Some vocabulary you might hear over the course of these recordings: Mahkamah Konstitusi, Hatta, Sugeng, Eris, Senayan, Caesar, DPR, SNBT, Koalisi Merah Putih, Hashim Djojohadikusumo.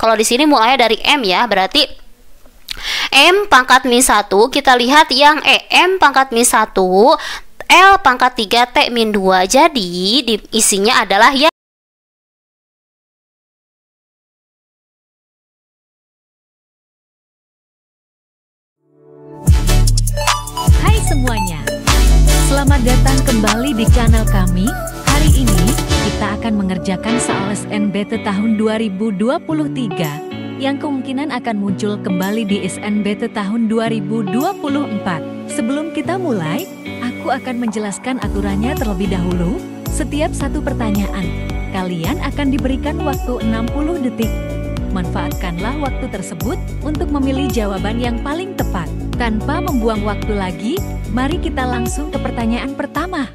Kalau di sini mulainya dari M ya, berarti M pangkat min 1. Kita lihat yang M pangkat min 1, L pangkat 3, T min 2. Jadi isinya adalah yang semuanya. Selamat datang kembali di channel kami. Hari ini kita akan mengerjakan soal SNBT tahun 2023 yang kemungkinan akan muncul kembali di SNBT tahun 2024. Sebelum kita mulai, aku akan menjelaskan aturannya terlebih dahulu. Setiap satu pertanyaan, kalian akan diberikan waktu 60 detik. Manfaatkanlah waktu tersebut untuk memilih jawaban yang paling tepat. Tanpa membuang waktu lagi, mari kita langsung ke pertanyaan pertama.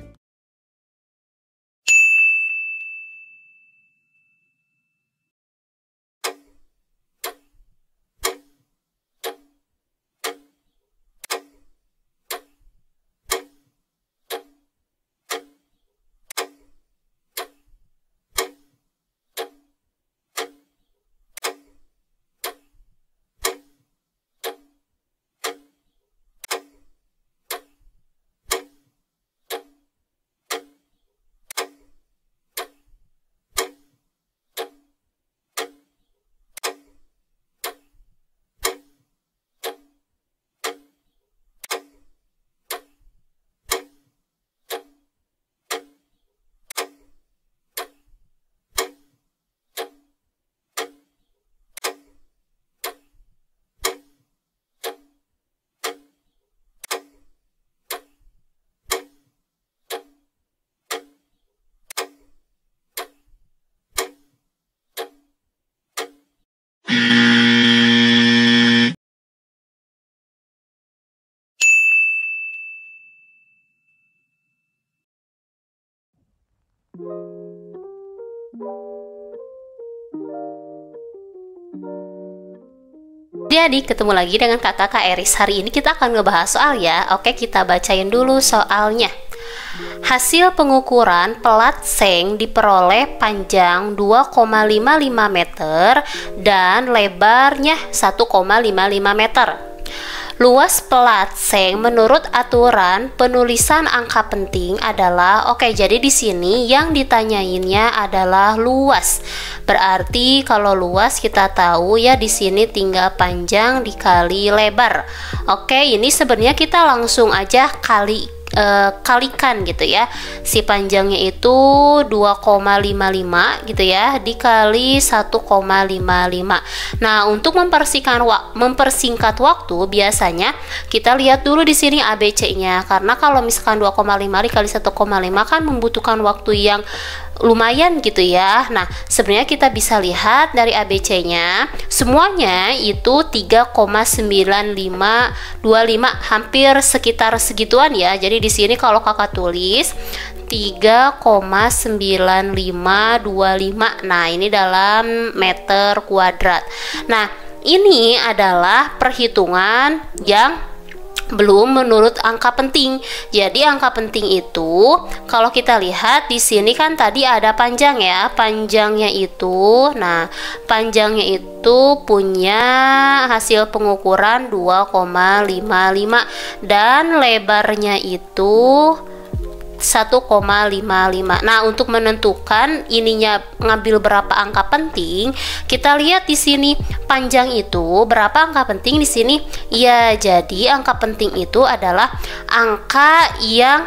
Jadi ketemu lagi dengan kakak Eris. Hari ini kita akan ngebahas soal ya. Oke, kita bacain dulu soalnya. Hasil pengukuran pelat seng diperoleh panjang 2,55 meter dan lebarnya 1,55 meter. Luas pelat seng menurut aturan penulisan angka penting adalah jadi di sini yang ditanyainnya adalah luas. Berarti kalau luas kita tahu ya di sini tinggal panjang dikali lebar. Ini sebenarnya kita langsung aja kalikan gitu ya. Si panjangnya itu 2,55 gitu ya dikali 1,55. Nah, untuk mempersingkat waktu biasanya kita lihat dulu di sini ABC-nya, karena kalau misalkan 2,5 dikali 1,5 kan membutuhkan waktu yang lumayan gitu ya. Nah, sebenarnya kita bisa lihat dari ABC-nya semuanya itu 3,9525, hampir sekitar segituan ya. Jadi di sini kalau kakak tulis 3,9525. Nah, ini dalam meter kuadrat. Nah, ini adalah perhitungan yang belum menurut angka penting. Jadi angka penting itu kalau kita lihat di sini kan tadi ada panjang ya. Panjangnya itu, nah panjangnya itu punya hasil pengukuran 2,55 dan lebarnya itu 1,55. Nah, untuk menentukan ininya ngambil berapa angka penting, kita lihat di sini panjang itu berapa angka penting di sini? Ya, jadi angka penting itu adalah angka yang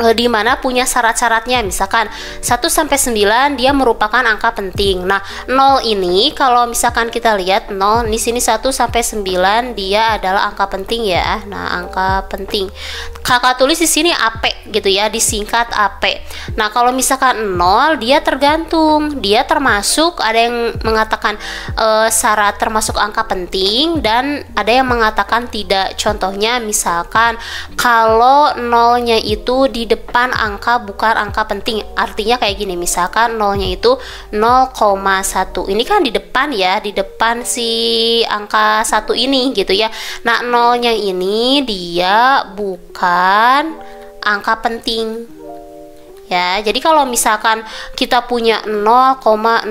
di mana punya syarat-syaratnya. Misalkan 1 sampai 9 dia merupakan angka penting. Nah, 0 ini kalau misalkan kita lihat 0 di sini 1 sampai 9 dia adalah angka penting ya. Nah, angka penting. Kakak tulis di sini AP gitu ya, disingkat AP. Nah, kalau misalkan 0 dia tergantung, dia termasuk ada yang mengatakan syarat termasuk angka penting dan ada yang mengatakan tidak. Contohnya misalkan kalau 0-nya itu di depan angka bukan angka penting, artinya kayak gini, misalkan 0-nya itu 0,1. Ini kan di depan ya, di depan si angka 1 ini gitu ya. Nah, 0-nya ini dia bukan angka penting ya. Jadi kalau misalkan kita punya 0,0001,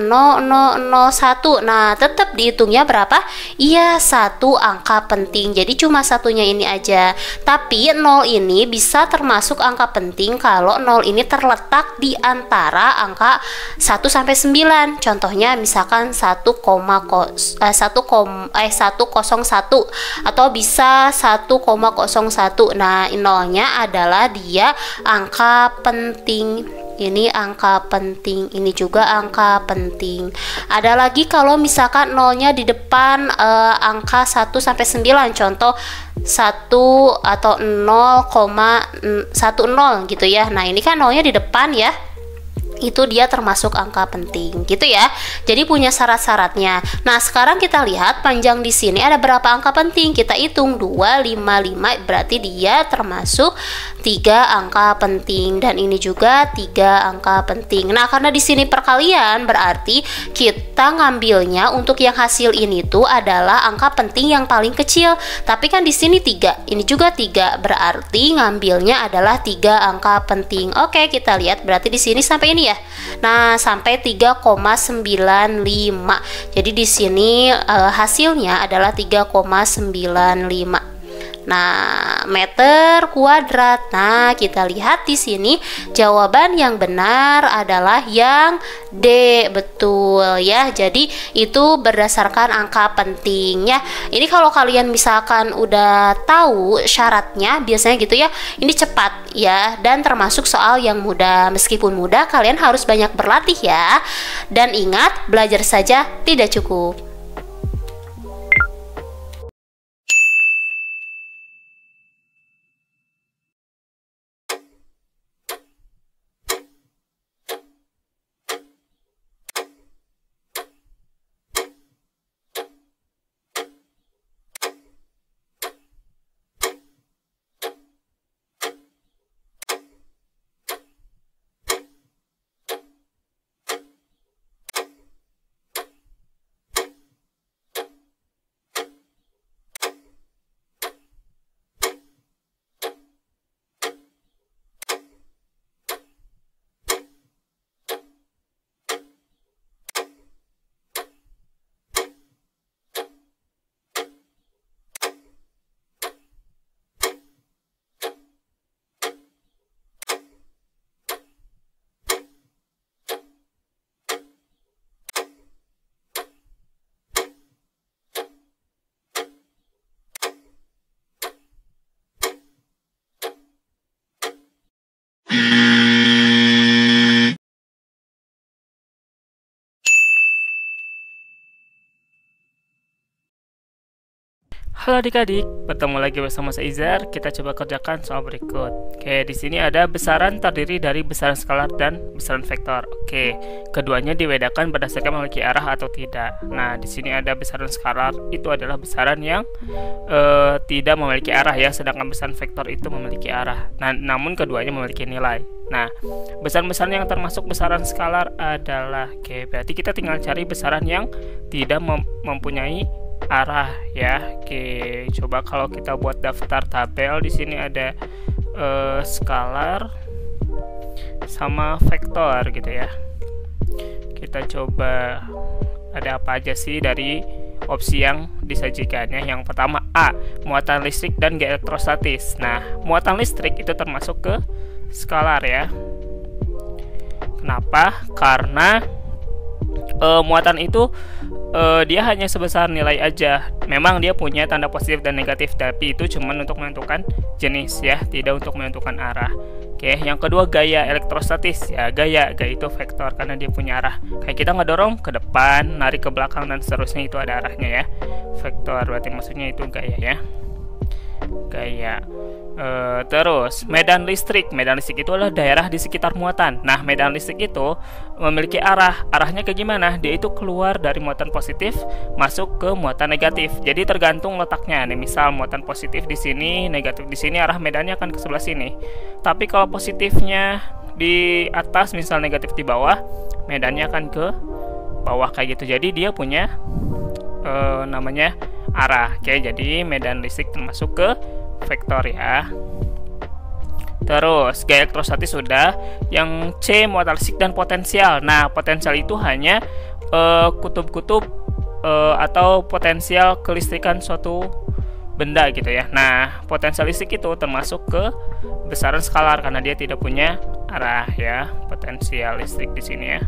nah tetap dihitungnya berapa? Iya, satu angka penting. Jadi cuma satunya ini aja. Tapi 0 ini bisa termasuk angka penting kalau 0 ini terletak di antara angka 1 sampai 9. Contohnya misalkan 1,01 atau bisa 1,01. Nah, nolnya adalah dia angka penting. Ini angka penting, ini juga angka penting. Ada lagi kalau misalkan nolnya di depan angka 1 sampai 9, contoh 1 atau 0,10 gitu ya. Nah, ini kan nolnya di depan ya. Itu dia termasuk angka penting gitu ya. Jadi punya syarat-syaratnya. Nah, sekarang kita lihat panjang di sini ada berapa angka penting. Kita hitung 255, berarti dia termasuk 3 angka penting, dan ini juga 3 angka penting. Nah, karena di sini perkalian, berarti kita ngambilnya untuk yang hasil ini tuh adalah angka penting yang paling kecil. Tapi kan di sini 3, ini juga 3, berarti ngambilnya adalah 3 angka penting. Oke, kita lihat berarti di sini sampai ini ya. Nah, sampai 3,95. Jadi di sini hasilnya adalah 3,95. Nah, meter kuadrat. Nah, kita lihat di sini jawaban yang benar adalah yang D, betul ya. Jadi itu berdasarkan angka penting ya. Ini kalau kalian misalkan udah tahu syaratnya, biasanya gitu ya, ini cepat ya, dan termasuk soal yang mudah. Meskipun mudah, kalian harus banyak berlatih ya. Dan ingat, belajar saja tidak cukup. Halo adik-adik, bertemu lagi bersama saya Caesar. Kita coba kerjakan soal berikut. Oke, di sini ada besaran terdiri dari besaran skalar dan besaran vektor. Oke, keduanya dibedakan berdasarkan memiliki arah atau tidak. Nah, di sini ada besaran skalar, itu adalah besaran yang tidak memiliki arah ya, sedangkan besaran vektor itu memiliki arah. Nah, namun keduanya memiliki nilai. Nah, besaran-besaran yang termasuk besaran skalar adalah, oke, berarti kita tinggal cari besaran yang tidak mempunyai arah ya. Oke, coba kalau kita buat daftar tabel, di sini ada skalar sama vektor gitu ya. Kita coba ada apa aja sih dari opsi yang disajikannya. Yang pertama A, muatan listrik dan elektrostatis. Nah, muatan listrik itu termasuk ke skalar ya. Kenapa? Karena muatan itu dia hanya sebesar nilai aja. Memang dia punya tanda positif dan negatif, tapi itu cuman untuk menentukan jenis ya, tidak untuk menentukan arah. Oke, yang kedua gaya elektrostatis ya. Gaya itu vektor karena dia punya arah. Kayak kita ngedorong ke depan, narik ke belakang dan seterusnya, itu ada arahnya ya. Vektor berarti maksudnya itu gaya ya. Gaya. Terus medan listrik. Medan listrik itu adalah daerah di sekitar muatan. Nah, medan listrik itu memiliki arah. Arahnya ke gimana? Dia itu keluar dari muatan positif masuk ke muatan negatif. Jadi tergantung letaknya. Nih, misal muatan positif di sini, negatif di sini, arah medannya akan ke sebelah sini. Tapi kalau positifnya di atas, misal negatif di bawah, medannya akan ke bawah kayak gitu. Jadi dia punya namanya arah. Oke, jadi medan listrik termasuk ke vektor ya. Terus gaya elektrostatik sudah. Yang C muatan listrik dan potensial. Nah, potensial itu hanya kutub-kutub atau potensial kelistrikan suatu benda gitu ya. Nah, potensial listrik itu termasuk ke besaran skalar karena dia tidak punya arah ya, potensial listrik di sini ya.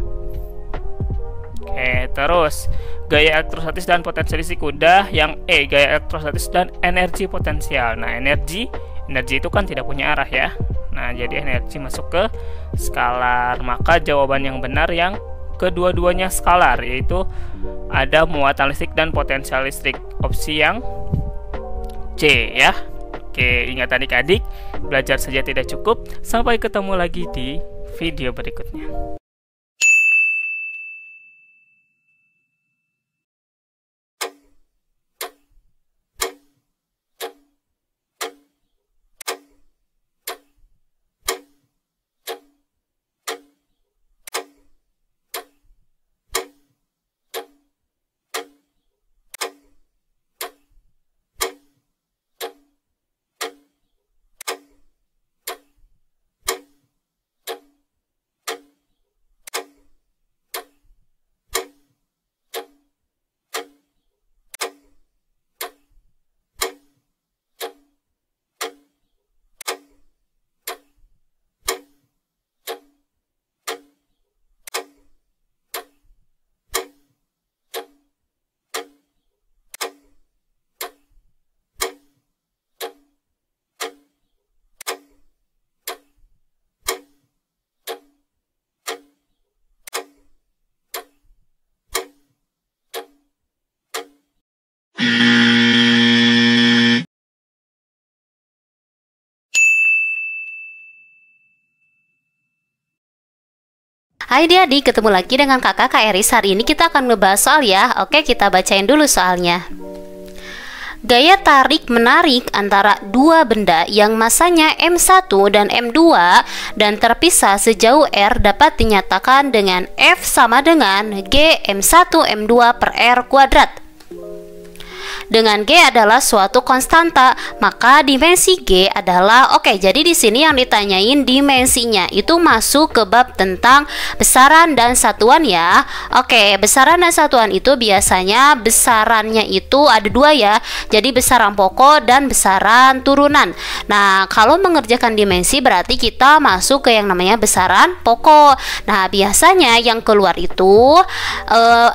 Oke, terus gaya elektrostatis dan potensial listrik udah. Yang E, gaya elektrostatis dan energi potensial. Nah, energi itu kan tidak punya arah ya. Nah, jadi energi masuk ke skalar. Maka jawaban yang benar yang kedua-duanya skalar, yaitu ada muatan listrik dan potensial listrik, opsi yang C ya. Oke, ingat adik-adik, belajar saja tidak cukup. Sampai ketemu lagi di video berikutnya. Hai adik-adik, ketemu lagi dengan kakak Eris. Hari ini kita akan ngebahas soal ya. Oke, kita bacain dulu soalnya. Gaya tarik-menarik antara dua benda yang masanya M1 dan M2 dan terpisah sejauh R dapat dinyatakan dengan F sama dengan G M1 M2/R². Dengan G adalah suatu konstanta, maka dimensi G adalah jadi di sini yang ditanyain dimensinya. Itu masuk ke bab tentang besaran dan satuan ya. Oke, besaran dan satuan itu biasanya besarannya itu ada dua ya. Jadi besaran pokok dan besaran turunan. Nah, kalau mengerjakan dimensi berarti kita masuk ke yang namanya besaran pokok. Nah, biasanya yang keluar itu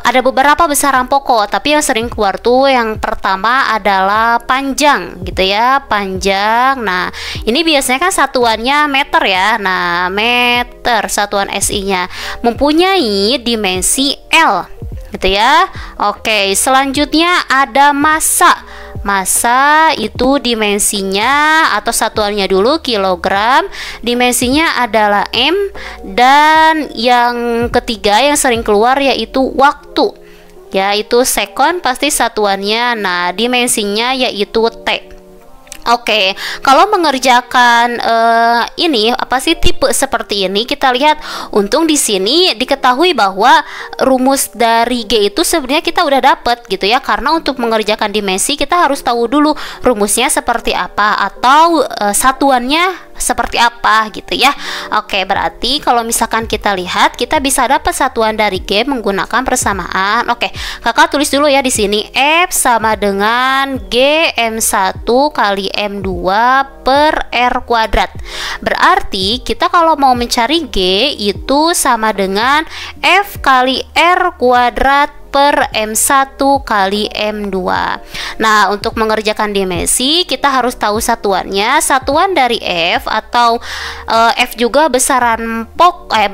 ada beberapa besaran pokok, tapi yang sering keluar tuh yang pertama adalah panjang gitu ya, panjang. Nah, ini biasanya kan satuannya meter ya. Nah, meter satuan SI-nya mempunyai dimensi L gitu ya. Oke, selanjutnya ada massa. Massa itu dimensinya atau satuannya dulu kilogram, dimensinya adalah M, dan yang ketiga yang sering keluar yaitu waktu. Yaitu sekon pasti satuannya. Nah, dimensinya yaitu T. Oke, kalau mengerjakan ini apa sih tipe seperti ini, kita lihat untung di sini diketahui bahwa rumus dari G itu sebenarnya kita udah dapat gitu ya, karena untuk mengerjakan dimensi kita harus tahu dulu rumusnya seperti apa atau satuannya seperti apa gitu ya. Oke, berarti kalau misalkan kita lihat kita bisa dapat satuan dari G menggunakan persamaan. Oke, kakak tulis dulu ya di sini F sama dengan G M1 kali M2/R². Berarti kita kalau mau mencari G itu sama dengan F kali R² per M1 kali M2. Nah, untuk mengerjakan dimensi kita harus tahu satuannya. Satuan dari F atau F juga besaran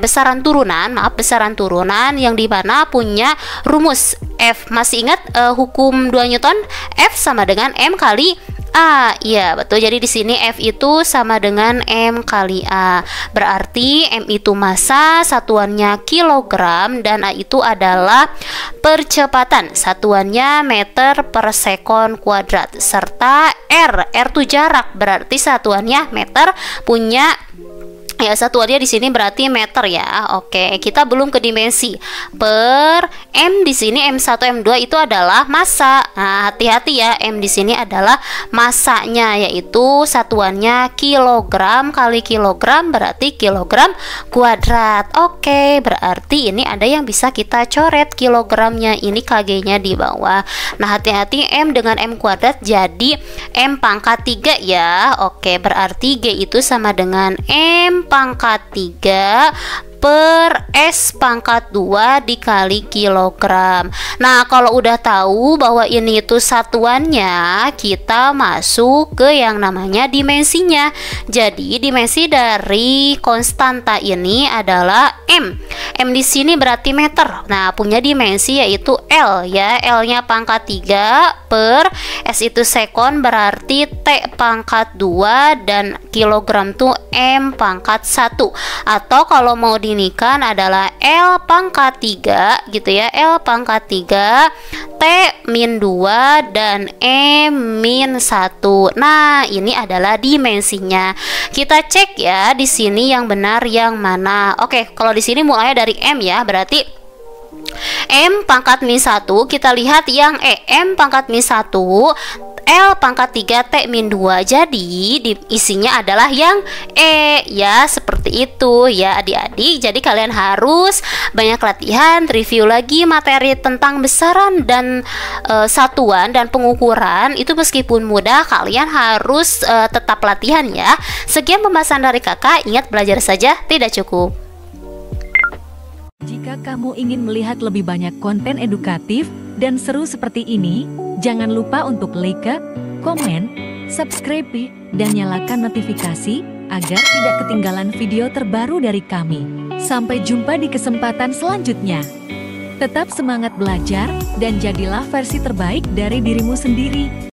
besaran turunan, maaf, besaran turunan yang dimana punya rumus F. Masih ingat hukum 2 Newton? F sama dengan M kali A, iya betul. Jadi di sini F itu sama dengan M kali A. Berarti M itu massa, satuannya kilogram, dan A itu adalah percepatan, satuannya m/s², serta R itu jarak, berarti satuannya meter, punya Ya, satuannya di sini berarti meter ya. Oke, kita belum ke dimensi. Per M di sini M1, M2 itu adalah massa. Nah, hati-hati ya, M di sini adalah massanya, yaitu satuannya kilogram kali kilogram berarti kilogram kuadrat. Oke, berarti ini ada yang bisa kita coret kilogramnya, ini kg-nya di bawah. Nah, hati-hati M dengan M kuadrat jadi M pangkat 3 ya. Oke, berarti G itu sama dengan M pangkat 3 per S pangkat 2 dikali kilogram. Nah, kalau udah tahu bahwa ini itu satuannya, kita masuk ke yang namanya dimensinya. Jadi, dimensi dari konstanta ini adalah M. M di sini berarti meter. Nah, punya dimensi yaitu L ya. L-nya pangkat 3 per S itu sekon berarti T pangkat 2 dan kilogram tuh M pangkat 1. Atau kalau mau di ini kan adalah L pangkat 3 gitu ya, L pangkat 3 T min 2 dan M min 1. Nah, ini adalah dimensinya. Kita cek ya di sini yang benar yang mana. Oke, kalau di sini mulainya dari M ya, berarti M pangkat min 1, kita lihat yang M pangkat min 1, L pangkat 3, T min 2. Jadi isinya adalah yang E ya, seperti itu ya adik-adik. Jadi kalian harus banyak latihan, review lagi materi tentang besaran dan satuan dan pengukuran. Itu meskipun mudah, kalian harus tetap latihan ya. Sekian pembahasan dari kakak, ingat belajar saja tidak cukup. Jika kamu ingin melihat lebih banyak konten edukatif dan seru seperti ini, jangan lupa untuk like, komen, subscribe, dan nyalakan notifikasi agar tidak ketinggalan video terbaru dari kami. Sampai jumpa di kesempatan selanjutnya. Tetap semangat belajar dan jadilah versi terbaik dari dirimu sendiri.